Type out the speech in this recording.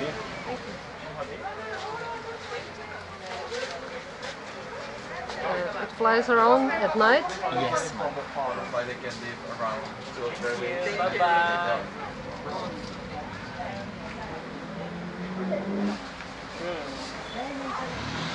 Yeah. Thank you. It flies around at night? Yes. But they can live around 2 or 3 weeks. Bye-bye.